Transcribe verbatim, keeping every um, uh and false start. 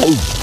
Oh!